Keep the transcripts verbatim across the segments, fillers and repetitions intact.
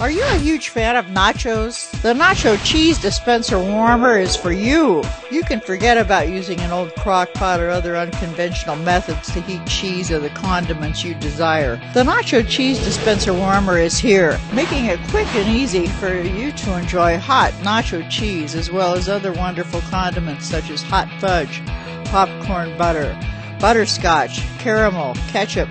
Are you a huge fan of nachos? The Nacho Cheese Dispenser Warmer is for you. You can forget about using an old crock pot or other unconventional methods to heat cheese or the condiments you desire. The Nacho Cheese Dispenser Warmer is here, making it quick and easy for you to enjoy hot nacho cheese as well as other wonderful condiments such as hot fudge, popcorn butter, butterscotch, caramel, ketchup,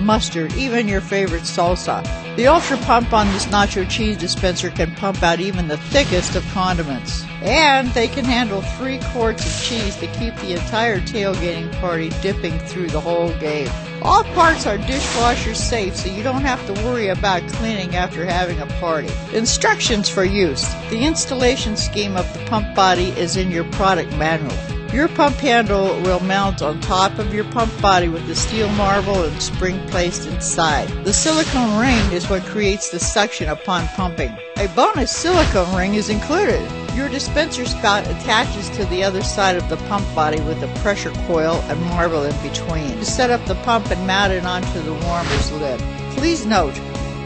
mustard, even your favorite salsa. The Ultra Pump on this nacho cheese dispenser can pump out even the thickest of condiments. And they can handle three quarts of cheese to keep the entire tailgating party dipping through the whole game. All parts are dishwasher safe, so you don't have to worry about cleaning after having a party. Instructions for use. The installation scheme of the pump body is in your product manual. Your pump handle will mount on top of your pump body with the steel marble and spring placed inside. The silicone ring is what creates the suction upon pumping. A bonus silicone ring is included. Your dispenser spout attaches to the other side of the pump body with a pressure coil and marble in between. To set up the pump and mount it onto the warmer's lid. Please note,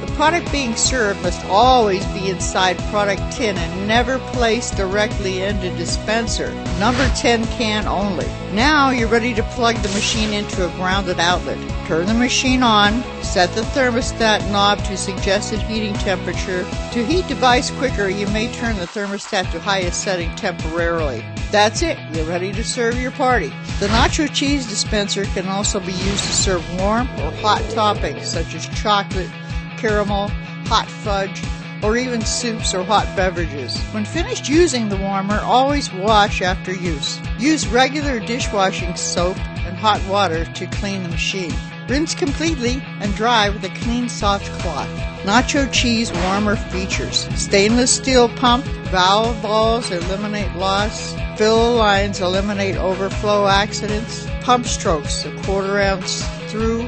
the product being served must always be inside product tin and never placed directly into dispenser. Number ten can only. Now you're ready to plug the machine into a grounded outlet. Turn the machine on, set the thermostat knob to suggested heating temperature. To heat device quicker, you may turn the thermostat to highest setting temporarily. That's it, you're ready to serve your party. The nacho cheese dispenser can also be used to serve warm or hot toppings such as chocolate, caramel, hot fudge, or even soups or hot beverages. When finished using the warmer, always wash after use. Use regular dishwashing soap and hot water to clean the machine. Rinse completely and dry with a clean soft cloth. Nacho cheese warmer features: stainless steel pump, valve balls eliminate loss, fill lines eliminate overflow accidents, pump strokes a quarter ounce through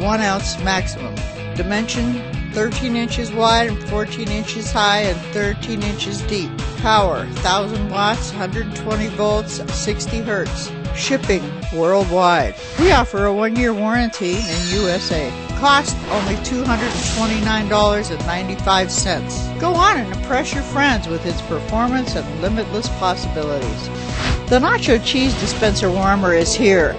one ounce maximum. Dimension thirteen inches wide and fourteen inches high and thirteen inches deep. Power one thousand watts, one hundred twenty volts, sixty hertz. Shipping worldwide. We offer a one-year warranty in U S A. Cost only two hundred twenty-nine dollars and ninety-five cents. Go on and impress your friends with its performance and limitless possibilities. The Nacho Cheese Dispenser Warmer is here.